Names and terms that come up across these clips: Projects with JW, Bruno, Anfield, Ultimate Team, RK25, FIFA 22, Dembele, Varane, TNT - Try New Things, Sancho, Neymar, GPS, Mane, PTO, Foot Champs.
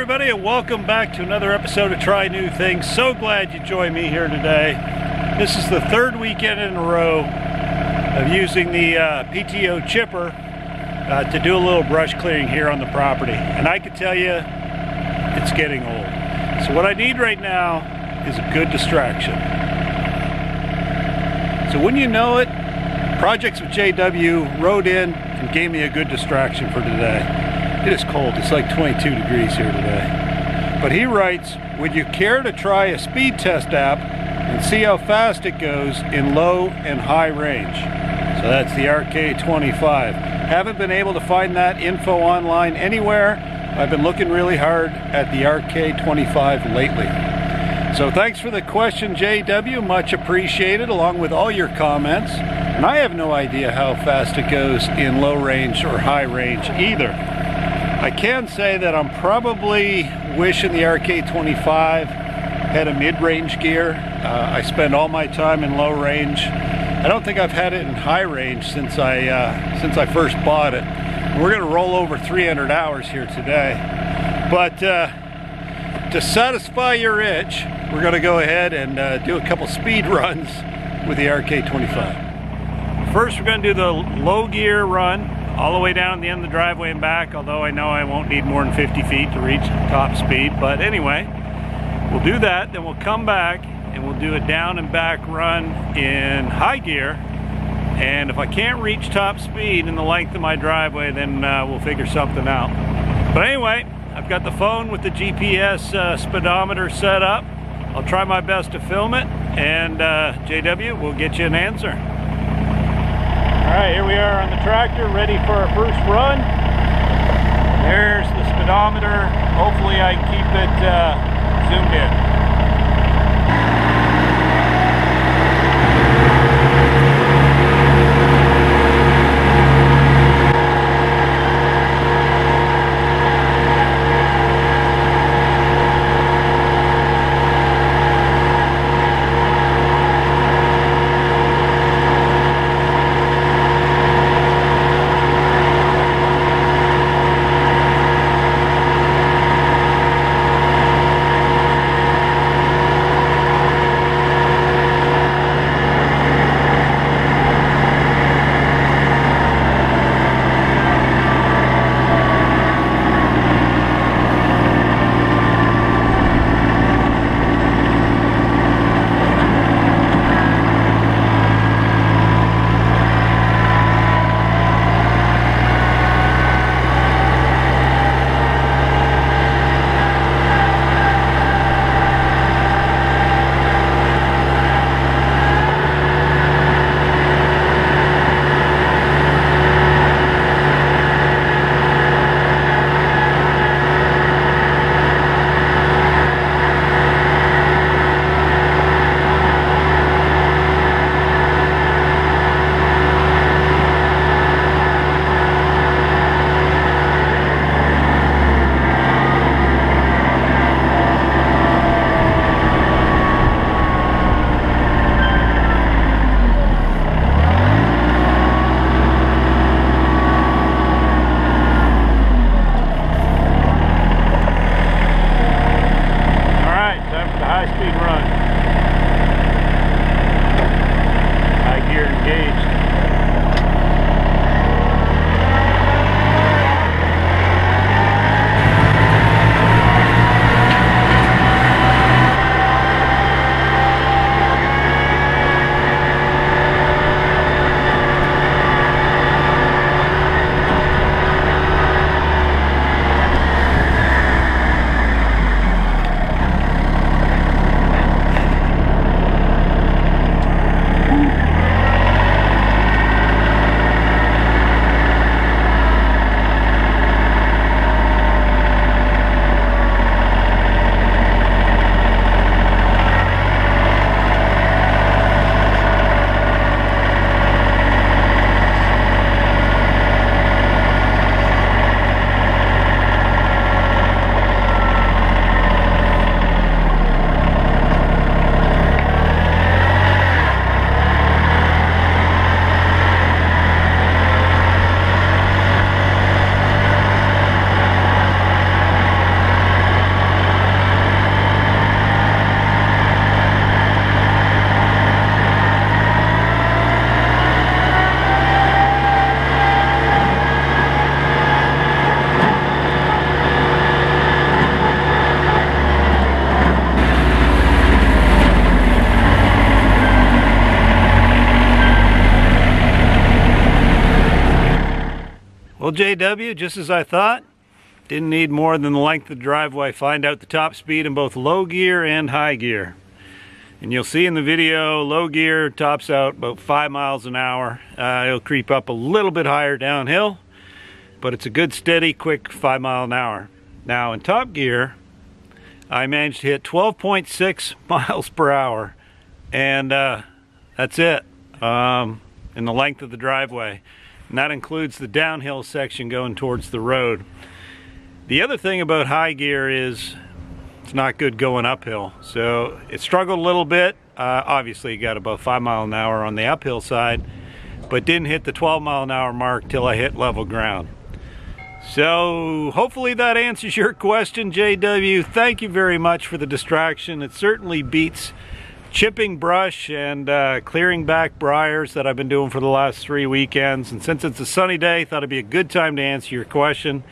everybody, and welcome back to another episode of Try New Things. So glad you joined me here today. This is the third weekend in a row of using the PTO chipper to do a little brush clearing here on the property. And I can tell you, it's getting old. So what I need right now is a good distraction. So when you know it, Projects with JW rode in and gave me a good distraction for today. It is cold, it's like 22 degrees here today. But he writes, would you care to try a speed test app and see how fast it goes in low and high range? So that's the RK25. Haven't been able to find that info online anywhere. I've been looking really hard at the RK25 lately. So thanks for the question, JW, much appreciated, along with all your comments. And I have no idea how fast it goes in low range or high range either. I can say that I'm probably wishing the RK25 had a mid-range gear. I spend all my time in low range. I don't think I've had it in high range since I first bought it. We're going to roll over 300 hours here today. But to satisfy your itch, we're going to go ahead and do a couple speed runs with the RK25. First, we're going to do the low gear run all the way down the end of the driveway and back, although I know I won't need more than 50 feet to reach top speed. But anyway, we'll do that, then we'll come back and we'll do a down and back run in high gear. And if I can't reach top speed in the length of my driveway, then we'll figure something out. But anyway, I've got the phone with the GPS speedometer set up. I'll try my best to film it, and JW, we'll get you an answer. Alright, here we are on the tractor, ready for our first run. There's the speedometer. Hopefully I can keep it zoomed in. Well, JW, just as I thought, didn't need more than the length of the driveway. Find out the top speed in both low gear and high gear. And you'll see in the video, low gear tops out about 5 miles an hour. It'll creep up a little bit higher downhill, but it's a good, steady, quick 5 mile an hour. Now in top gear, I managed to hit 12.6 miles per hour, and that's it in the length of the driveway. And that includes the downhill section going towards the road. The other thing about high gear is it's not good going uphill. So it struggled a little bit. Obviously, it got about 5 miles an hour on the uphill side, but didn't hit the 12 mile an hour mark till I hit level ground. So hopefully that answers your question, JW. Thank you very much for the distraction. It certainly beats chipping brush and clearing back briars that I've been doing for the last 3 weekends. And since it's a sunny day, I thought it'd be a good time to answer your question.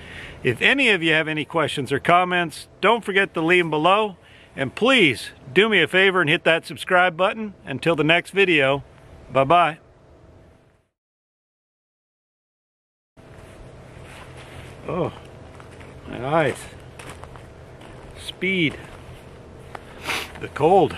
If any of you have any questions or comments, don't forget to leave them below. And please do me a favor and hit that subscribe button. Until the next video, bye-bye. Oh, my eyes. Speed. The cold.